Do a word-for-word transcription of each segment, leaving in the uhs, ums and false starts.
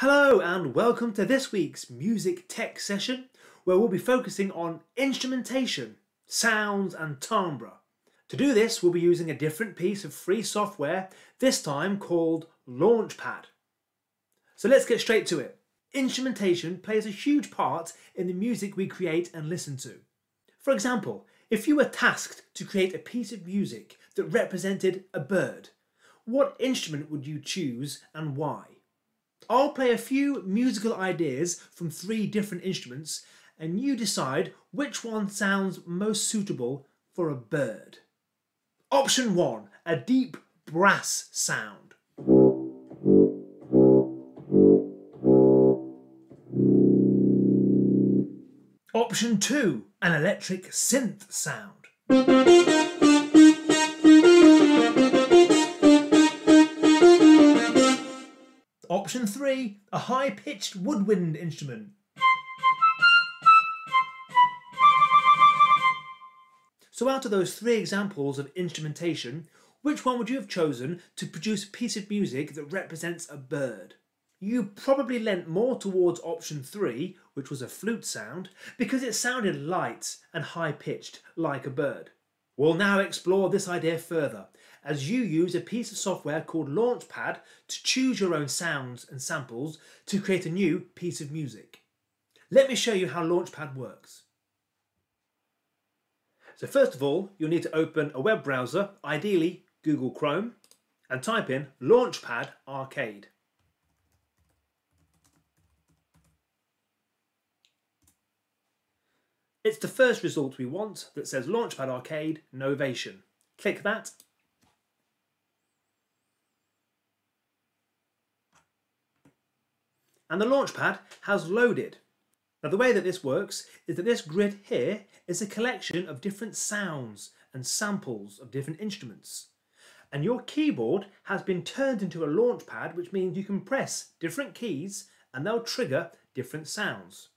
Hello and welcome to this week's music tech session, where we'll be focusing on instrumentation, sounds and timbre. To do this, we'll be using a different piece of free software, this time called Launchpad. So let's get straight to it. Instrumentation plays a huge part in the music we create and listen to. For example, if you were tasked to create a piece of music that represented a bird, what instrument would you choose and why? I'll play a few musical ideas from three different instruments and you decide which one sounds most suitable for a bird. Option one, a deep brass sound. Option two, an electric synth sound. Option three, a high-pitched woodwind instrument. So out of those three examples of instrumentation, which one would you have chosen to produce a piece of music that represents a bird? You probably leant more towards option three, which was a flute sound, because it sounded light and high-pitched, like a bird. We'll now explore this idea further, as you use a piece of software called Launchpad to choose your own sounds and samples to create a new piece of music. Let me show you how Launchpad works. So first of all, you'll need to open a web browser, ideally Google Chrome, and type in Launchpad Arcade. It's the first result we want that says Launchpad Arcade Novation. Click that. And the Launchpad has loaded. Now the way that this works is that this grid here is a collection of different sounds and samples of different instruments. And your keyboard has been turned into a launchpad, which means you can press different keys and they'll trigger different sounds.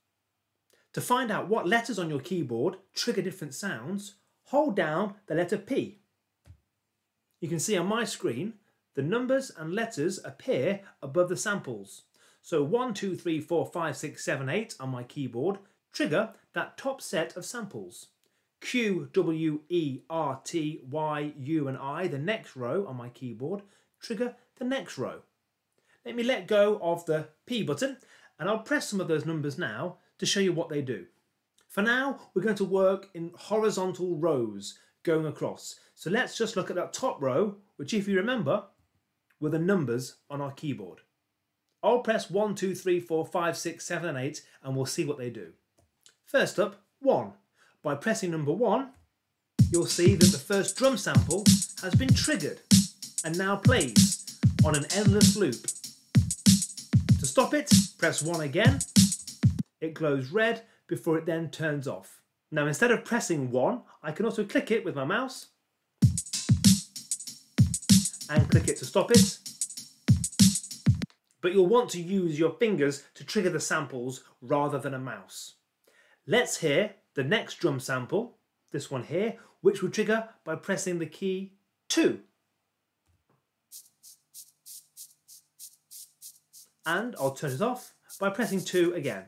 To find out what letters on your keyboard trigger different sounds, hold down the letter P. You can see on my screen the numbers and letters appear above the samples. So one, two, three, four, five, six, seven, eight on my keyboard trigger that top set of samples. Q, W, E, R, T, Y, U and I, the next row on my keyboard, trigger the next row. Let me let go of the P button and I'll press some of those numbers now to show you what they do. For now, we're going to work in horizontal rows going across. So let's just look at that top row, which if you remember, were the numbers on our keyboard. I'll press one, two, three, four, five, six, seven and eight and we'll see what they do. First up, one. By pressing number one, you'll see that the first drum sample has been triggered and now plays on an endless loop. To stop it, press one again. It glows red before it then turns off. Now instead of pressing one, I can also click it with my mouse and click it to stop it. But you'll want to use your fingers to trigger the samples rather than a mouse. Let's hear the next drum sample, this one here, which will trigger by pressing the key two. And I'll turn it off by pressing two again.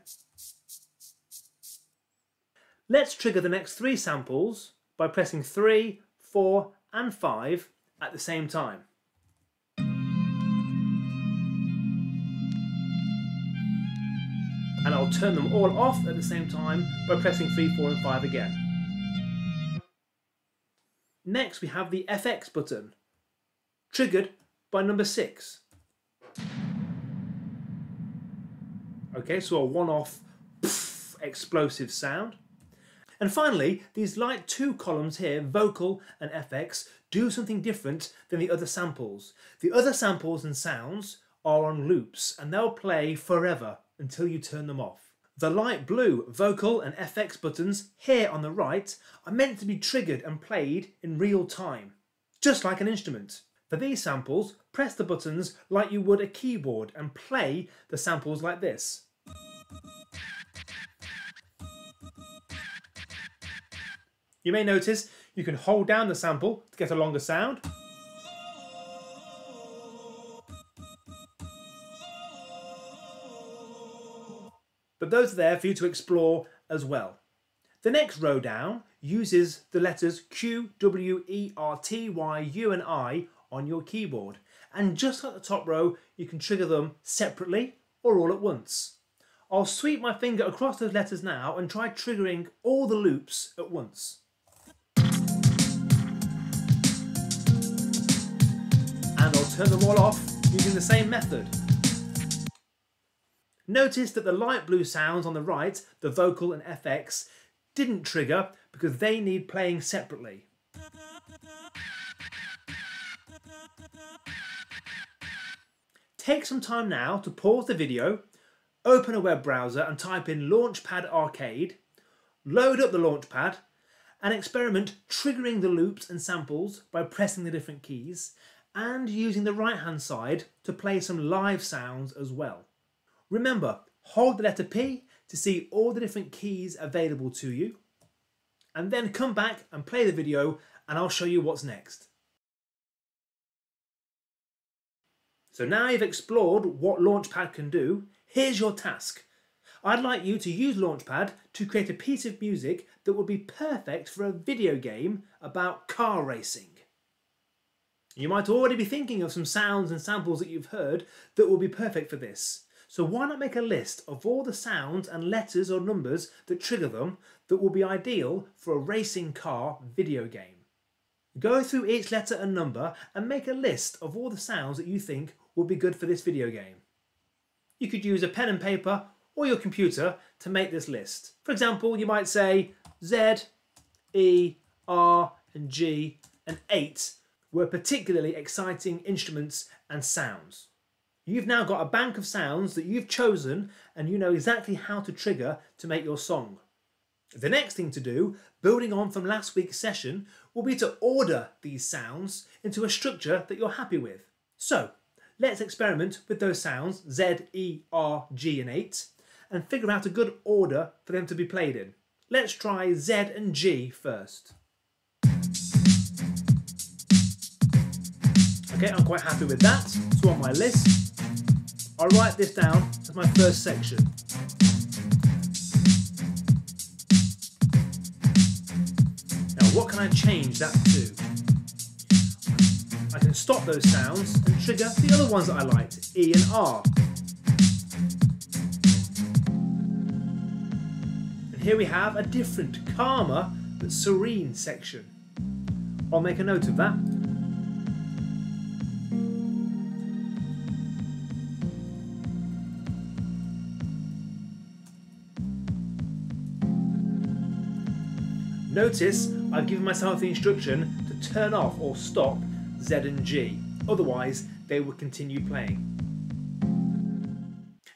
Let's trigger the next three samples by pressing three, four, and five at the same time. And I'll turn them all off at the same time by pressing three, four and five again. Next we have the F X button, triggered by number six. Okay, so a one-off explosive sound. And finally, these light two columns here, vocal and F X, do something different than the other samples. The other samples and sounds are on loops and they'll play forever until you turn them off. The light blue vocal and F X buttons here on the right are meant to be triggered and played in real time, just like an instrument. For these samples, press the buttons like you would a keyboard and play the samples like this. You may notice you can hold down the sample to get a longer sound. but those are there for you to explore as well. The next row down uses the letters Q, W, E, R, T, Y, U and I on your keyboard, and just like the top row you can trigger them separately or all at once. I'll sweep my finger across those letters now and try triggering all the loops at once. And I'll turn them all off using the same method. Notice that the light blue sounds on the right, the vocal and F X, didn't trigger because they need playing separately. Take some time now to pause the video, open a web browser and type in Launchpad Arcade, load up the Launchpad and experiment triggering the loops and samples by pressing the different keys and using the right hand side to play some live sounds as well. Remember, hold the letter P to see all the different keys available to you, and then come back and play the video and I'll show you what's next. So now you've explored what Launchpad can do, here's your task. I'd like you to use Launchpad to create a piece of music that would be perfect for a video game about car racing. You might already be thinking of some sounds and samples that you've heard that will be perfect for this. So why not make a list of all the sounds and letters or numbers that trigger them that will be ideal for a racing car video game. Go through each letter and number and make a list of all the sounds that you think will be good for this video game. You could use a pen and paper or your computer to make this list. For example, you might say Z, E, R and G and eight were particularly exciting instruments and sounds. You've now got a bank of sounds that you've chosen and you know exactly how to trigger to make your song. The next thing to do, building on from last week's session, will be to order these sounds into a structure that you're happy with. So let's experiment with those sounds Z, E, R, G and eight and figure out a good order for them to be played in. Let's try Z and G first. Okay, I'm quite happy with that, so on my list I'll write this down as my first section. Now what can I change that to? I can stop those sounds and trigger the other ones that I liked, E and R. And here we have a different, calmer but serene section. I'll make a note of that. Notice I've given myself the instruction to turn off or stop Z and G, otherwise they will continue playing.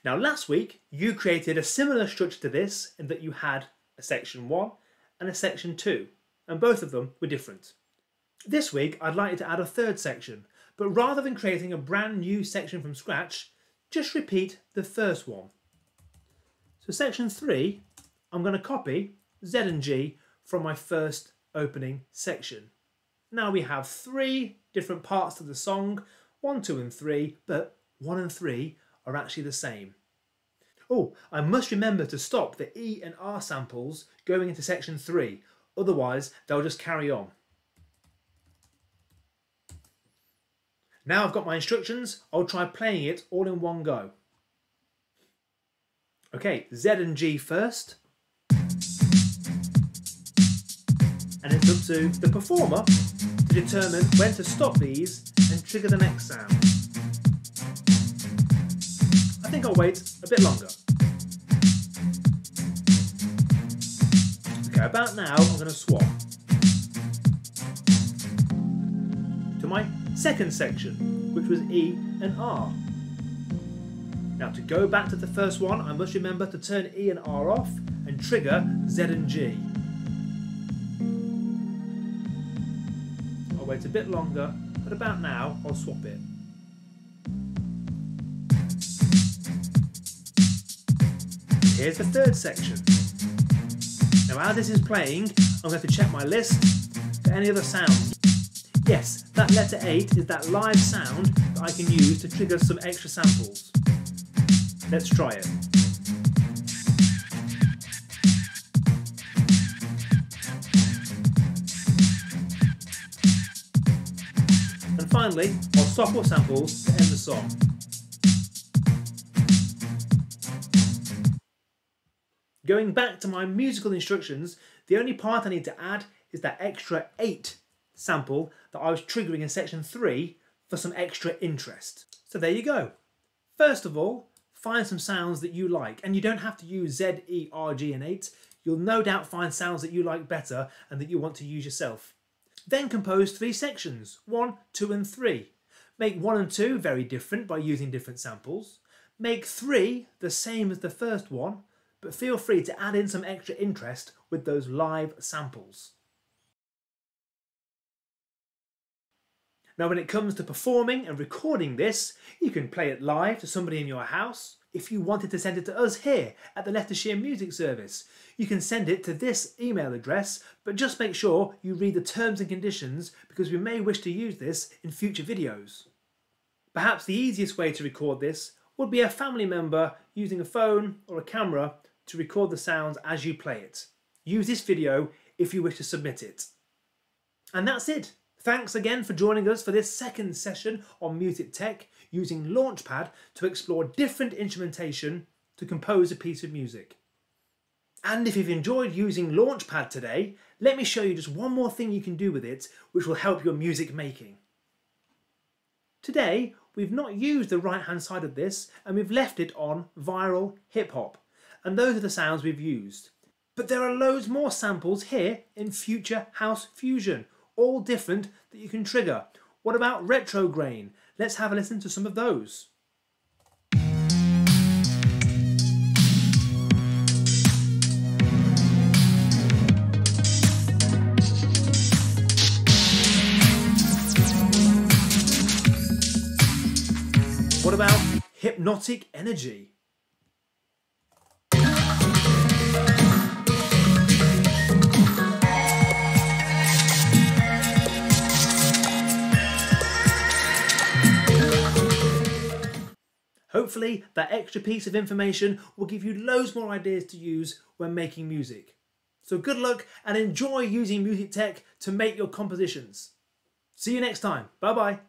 Now last week you created a similar structure to this in that you had a section one and a section two, and both of them were different. This week I'd like you to add a third section, but rather than creating a brand new section from scratch, just repeat the first one. So section three, I'm going to copy Z and G from my first opening section. Now we have three different parts to the song, one, two and three, but one and three are actually the same. Oh, I must remember to stop the E and R samples going into section three, otherwise they'll just carry on. Now I've got my instructions, I'll try playing it all in one go. Okay, Z and G first. And it's up to the performer to determine when to stop these and trigger the next sound. I think I'll wait a bit longer. Okay, about now I'm going to swap to my second section, which was E and R. Now to go back to the first one, I must remember to turn E and R off and trigger Z and G. Wait a bit longer, but about now I'll swap it. Here's the third section. Now as this is playing, I'm going to check my list for any other sound. Yes, that letter eight is that live sound that I can use to trigger some extra samples. Let's try it. And finally, I'll stop what samples to end the song. Going back to my musical instructions, the only part I need to add is that extra eight sample that I was triggering in section three for some extra interest. So there you go. First of all, find some sounds that you like, and you don't have to use Z, E, R, G and eight. You'll no doubt find sounds that you like better and that you want to use yourself. Then compose three sections, one, two and three. Make one and two very different by using different samples. Make three the same as the first one, but feel free to add in some extra interest with those live samples. Now when it comes to performing and recording this, you can play it live to somebody in your house. If you wanted to send it to us here at the Leicestershire Music Service, you can send it to this email address, but just make sure you read the terms and conditions because we may wish to use this in future videos. Perhaps the easiest way to record this would be a family member using a phone or a camera to record the sounds as you play it. Use this video if you wish to submit it. And that's it. Thanks again for joining us for this second session on Music Tech, using Launchpad to explore different instrumentation to compose a piece of music. And if you've enjoyed using Launchpad today, let me show you just one more thing you can do with it which will help your music making. Today we've not used the right hand side of this and we've left it on viral hip hop, and those are the sounds we've used. But there are loads more samples here in future house fusion, all different, that you can trigger. What about retrograin? Let's have a listen to some of those. What about hypnotic energy? Hopefully that extra piece of information will give you loads more ideas to use when making music. So good luck and enjoy using Music Tech to make your compositions. See you next time. Bye bye.